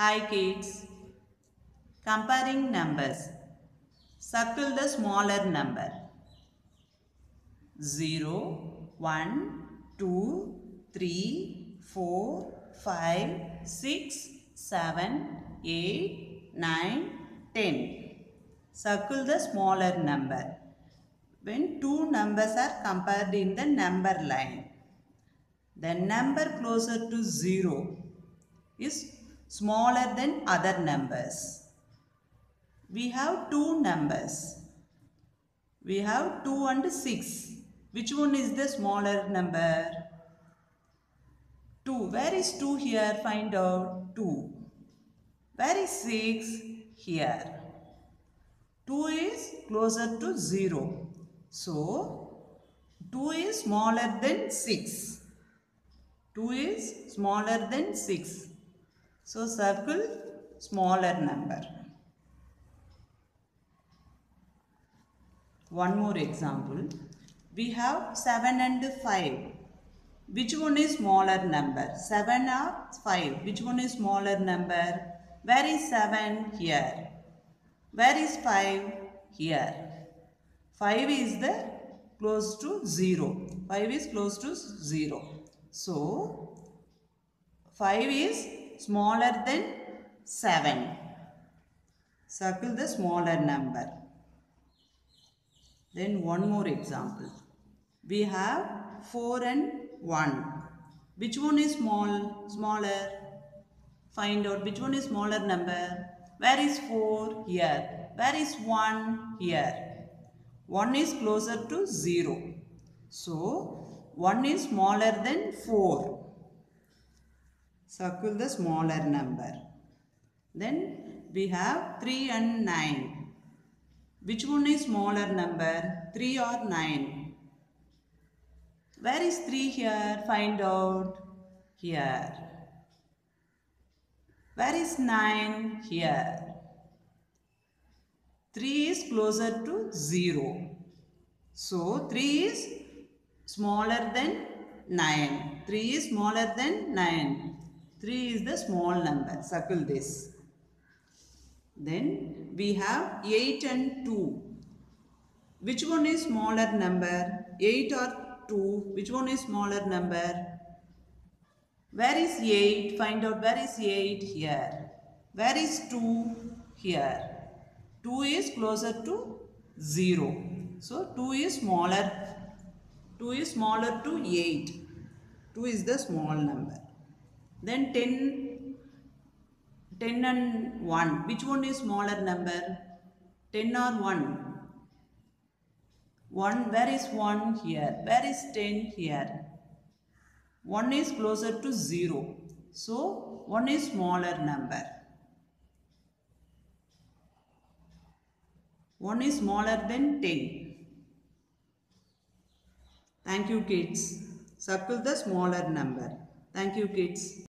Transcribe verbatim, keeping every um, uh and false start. Hi kids. Comparing numbers. Circle the smaller number. zero, one, two, three, four, five, six, seven, eight, nine, ten. Circle the smaller number. When two numbers are compared in the number line, the number closer to zero is smaller than other numbers. We have two numbers. We have two and six. Which one is the smaller number? two. Where is two here? Find out. two. Where is six? Here. two is closer to zero. So, two is smaller than six. two is smaller than six. So, circle smaller number. One more example. We have seven and five. Which one is smaller number? seven or five? Which one is smaller number? Where is seven? Here. Where is five? Here. five is the close to zero. five is close to zero. So, five is smaller than seven. Circle the smaller number. Then one more example. We have four and one. Which one is small, smaller? Find out which one is smaller number. Where is four? Here. Where is one? Here. one is closer to zero. So, one is smaller than four. Circle the smaller number. Then we have three and nine. Which one is smaller number? three or nine? Where is three here? Find out. Here. Where is nine? Here. three is closer to zero. So, three is smaller than nine. three is smaller than nine. three is the small number. Circle this. Then, we have eight and two. Which one is smaller number? eight or two? Which one is smaller number? Where is eight? Find out where is eight? Here. Where is two? Here. two is closer to zero. So, two is smaller. two is smaller to eight. two is the small number. Then ten, ten and one. Which one is smaller number? ten or one? one. Where is one? Here. Where is ten? Here. one is closer to zero. So, one is smaller number. one is smaller than ten. Thank you kids. Circle the smaller number. Thank you kids.